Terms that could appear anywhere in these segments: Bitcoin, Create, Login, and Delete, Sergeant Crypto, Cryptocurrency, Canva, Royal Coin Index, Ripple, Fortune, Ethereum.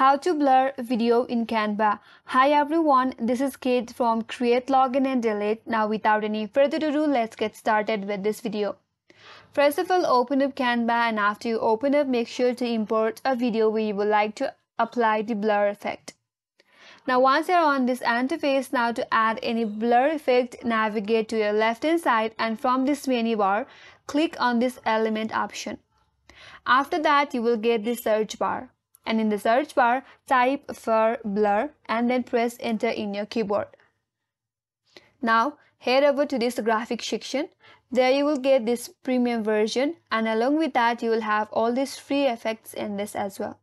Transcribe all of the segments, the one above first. How to blur video in Canva. Hi everyone, this is Kate from Create, Login, and Delete. Now without any further ado, let's get started with this video. First of all, open up Canva, and after you open up, make sure to import a video where you would like to apply the blur effect. Now once you're on this interface, now to add any blur effect, navigate to your left hand side, and from this menu bar, click on this element option. After that, you will get the search bar. And in the search bar, type for blur and then press enter in your keyboard. Now head over to this graphic section. There you will get this premium version, and along with that you will have all these free effects in this as well.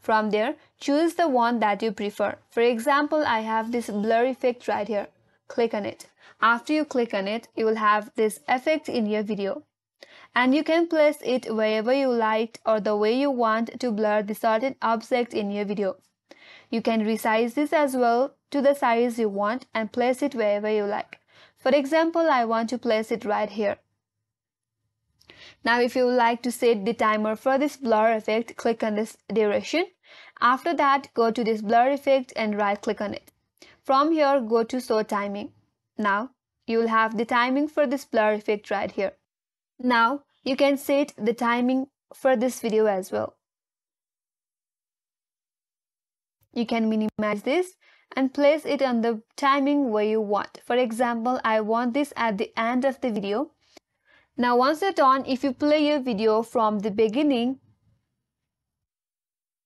From there, choose the one that you prefer. For example, I have this blur effect right here. Click on it. After you click on it, you will have this effect in your video. And you can place it wherever you like or the way you want to blur the certain object in your video. You can resize this as well to the size you want and place it wherever you like. For example, I want to place it right here. Now if you would like to set the timer for this blur effect, click on this duration. After that, go to this blur effect and right click on it. From here, go to show timing. Now you will have the timing for this blur effect right here. Now you can set the timing for this video as well. You can minimize this and place it on the timing where you want. For example, I want this at the end of the video. Now once it's on, if you play your video from the beginning,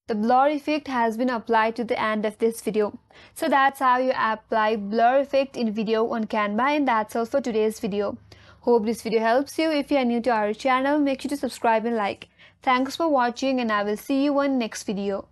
the blur effect has been applied to the end of this video. So that's how you apply blur effect in video on Canva, and that's all for today's video. Hope this video helps you. If you are new to our channel, make sure to subscribe and like. Thanks for watching, and I will see you on next video.